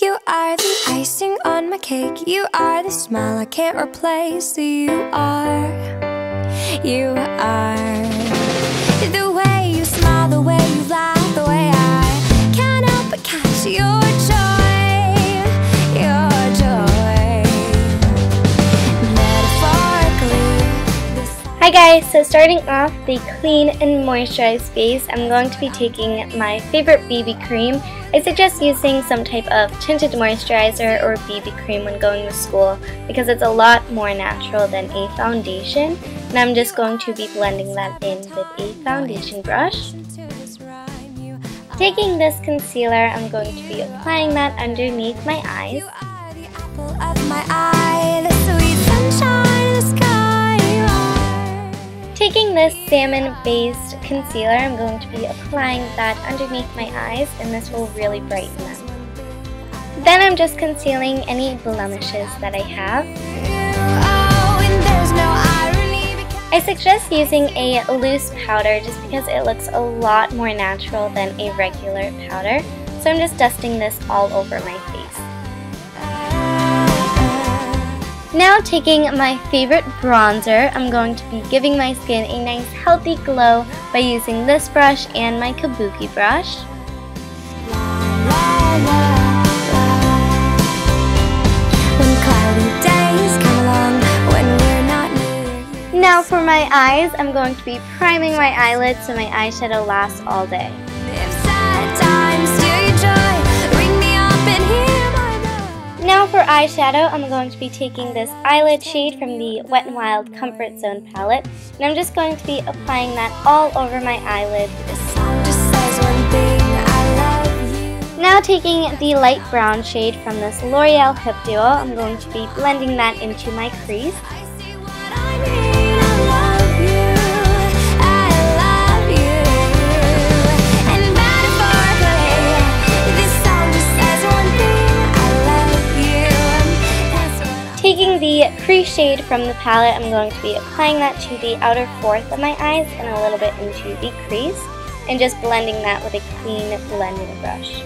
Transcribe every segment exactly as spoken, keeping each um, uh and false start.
You are the icing on my cake. You are the smile I can't replace. You are, you are the way you smile, the way you laugh, the way I can't help but catch your joy, your joy. Metaphorically. Hi guys, so starting off the clean and moisturized face, I'm going to be taking my favorite B B cream. I suggest using some type of tinted moisturizer or B B cream when going to school because it's a lot more natural than a foundation. And I'm just going to be blending that in with a foundation brush. Taking this concealer, I'm going to be applying that underneath my eyes. Taking this salmon-based concealer, I'm going to be applying that underneath my eyes, and this will really brighten them. Then I'm just concealing any blemishes that I have. I suggest using a loose powder just because it looks a lot more natural than a regular powder. So I'm just dusting this all over my face. Now taking my favorite bronzer, I'm going to be giving my skin a nice healthy glow by using this brush and my kabuki brush. Now for my eyes, I'm going to be priming my eyelids so my eyeshadow lasts all day. Now for eyeshadow, I'm going to be taking this eyelid shade from the Wet n Wild Comfort Zone palette, and I'm just going to be applying that all over my eyelid. Now taking the light brown shade from this L'Oreal Hip Duo, I'm going to be blending that into my crease. Taking the crease shade from the palette, I'm going to be applying that to the outer fourth of my eyes and a little bit into the crease, and just blending that with a clean blending brush.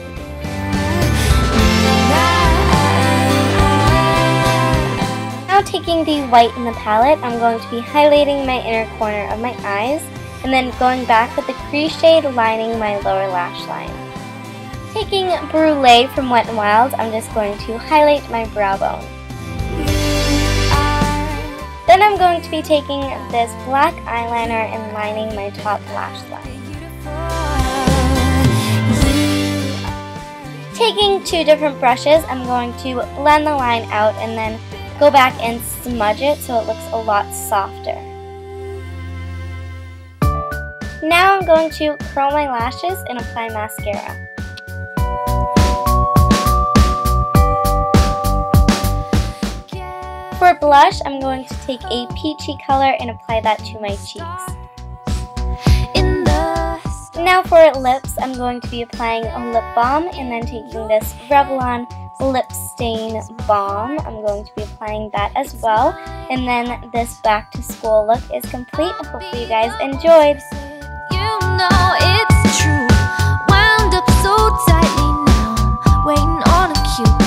Now taking the white in the palette, I'm going to be highlighting my inner corner of my eyes, and then going back with the crease shade lining my lower lash line. Taking Brulee from Wet n Wild, I'm just going to highlight my brow bone. Then I'm going to be taking this black eyeliner and lining my top lash line. Taking two different brushes, I'm going to blend the line out and then go back and smudge it so it looks a lot softer. Now I'm going to curl my lashes and apply mascara. For blush, I'm going to take a peachy color and apply that to my cheeks. Now for lips, I'm going to be applying a lip balm and then taking this Revlon Lip Stain Balm. I'm going to be applying that as well. And then this back to school look is complete. Hopefully you guys enjoyed. You know it's true. Wound up so tightly now, waiting on a cue.